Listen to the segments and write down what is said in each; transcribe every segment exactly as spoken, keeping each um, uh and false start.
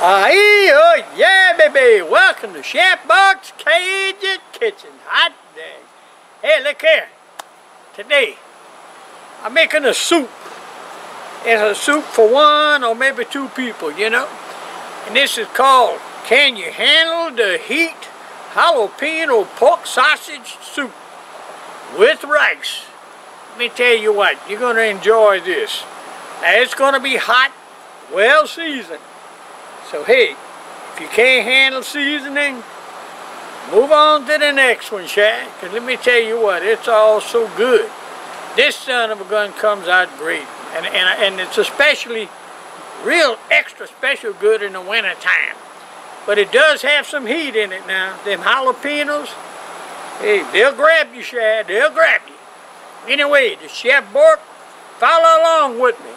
Uh, hey, oh yeah, baby! Welcome to Chef Bourque's Cajun Kitchen. Hot dang! Hey, look here. Today, I'm making a soup. It's a soup for one or maybe two people, you know. And this is called "Can You Handle the Heat?" Jalapeno pork sausage soup with rice. Let me tell you what, you're gonna enjoy this. Now, it's gonna be hot, well seasoned. So hey, if you can't handle seasoning, move on to the next one, Chef. Because let me tell you what, it's all so good. This son of a gun comes out great. And, and, and it's especially real extra special good in the winter time. But it does have some heat in it now. Them jalapenos, hey, they'll grab you, Chef. They'll grab you. Anyway, the Chef Bourque, follow along with me.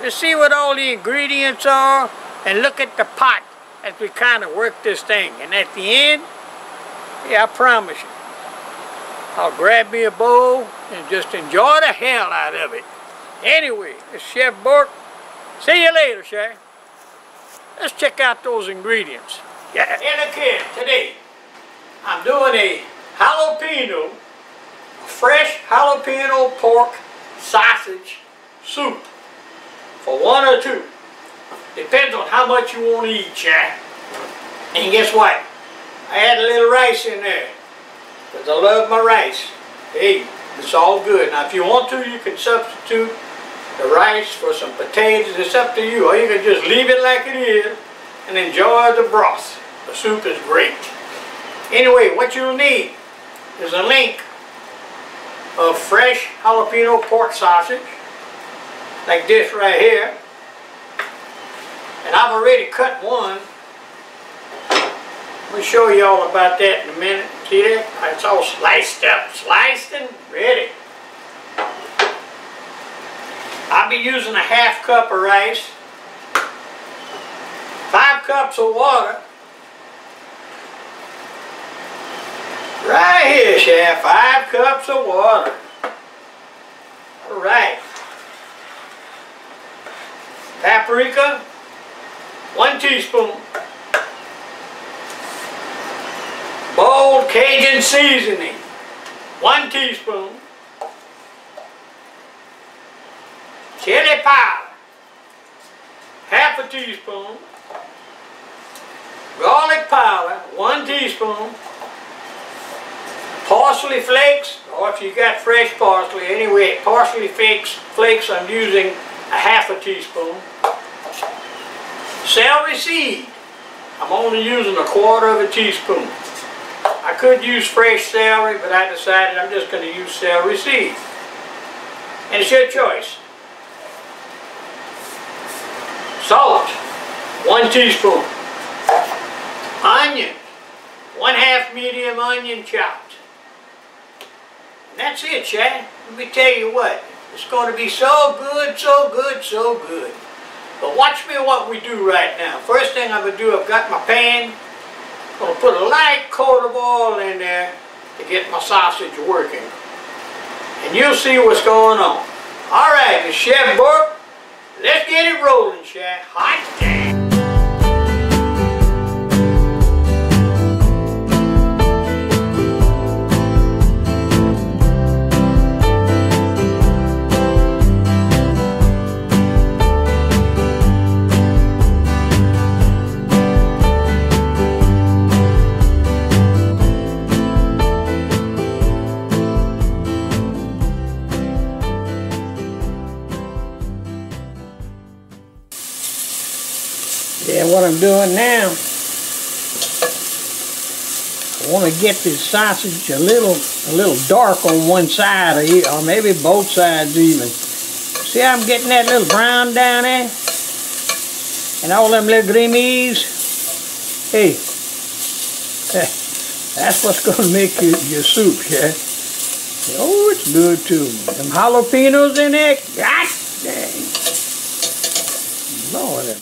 Let's see what all the ingredients are. And look at the pot as we kind of work this thing. And at the end, yeah, I promise you, I'll grab me a bowl and just enjoy the hell out of it. Anyway, it's Chef Bourque. See you later, Chef. Let's check out those ingredients. Yeah. And again, today, I'm doing a jalapeno, a fresh jalapeno pork sausage soup for one or two. Depends on how much you want to eat, Chef. And guess what? I had a little rice in there. Because I love my rice. Hey, it's all good. Now, if you want to, you can substitute the rice for some potatoes. It's up to you. Or you can just leave it like it is and enjoy the broth. The soup is great. Anyway, what you'll need is a link of fresh jalapeno pork sausage. Like this right here. And I've already cut one. I'm going to show you all about that in a minute. See that? It's all sliced up, sliced and ready. I'll be using a half cup of rice, five cups of water. Right here, Chef, five cups of water. All right. Paprika. One teaspoon. Bold Cajun seasoning. One teaspoon. Chili powder. Half a teaspoon. Garlic powder. One teaspoon. Parsley flakes, or if you got fresh parsley, anyway, parsley flakes, flakes I'm using a half a teaspoon. Celery seed, I'm only using a quarter of a teaspoon. I could use fresh celery, but I decided I'm just going to use celery seed. And it's your choice. Salt, one teaspoon. Onion, one half medium onion chopped. And that's it, Chef. Let me tell you what, it's going to be so good, so good, so good. But watch me what we do right now. First thing I'm going to do, I've got my pan. I'm going to put a light coat of oil in there to get my sausage working. And you'll see what's going on. Alright, it's Chef Bourque. Let's get it rolling, Chef. Hot damn. Yeah, what I'm doing now, I want to get this sausage a little a little dark on one side, or, or maybe both sides even. See how I'm getting that little brown down there? And all them little greenies? Hey, that's what's going to make your, your soup, yeah? Oh, it's good too. Them jalapenos in there? God dang. Lord.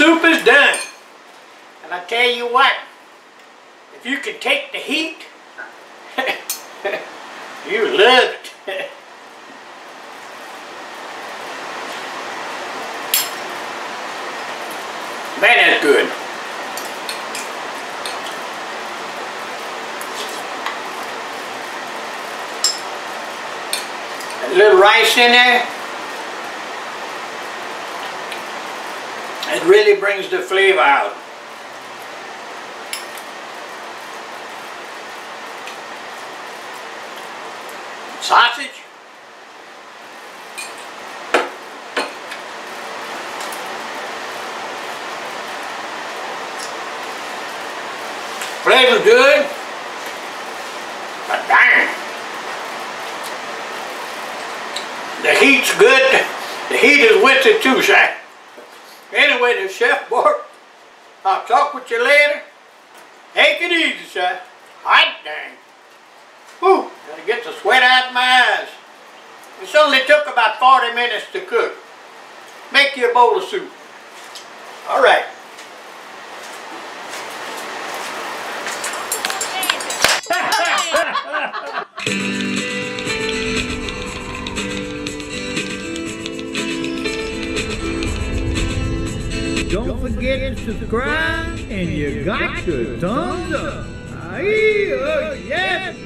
soup is done. And I tell you what, if you can take the heat, you love it. Man, that's good. A little rice in there. It really brings the flavor out. Sausage. Flavor's good, but damn, the heat's good. The heat is with it too, Shaq. Anyway, this is Chef Bourque. I'll talk with you later. Take it easy, Shaq. Hot dang. Whew, gotta get the sweat out of my eyes. This only took about forty minutes to cook. Make you a bowl of soup. All right. Don't forget to subscribe, and you got your thumbs up. Aye, oh yes!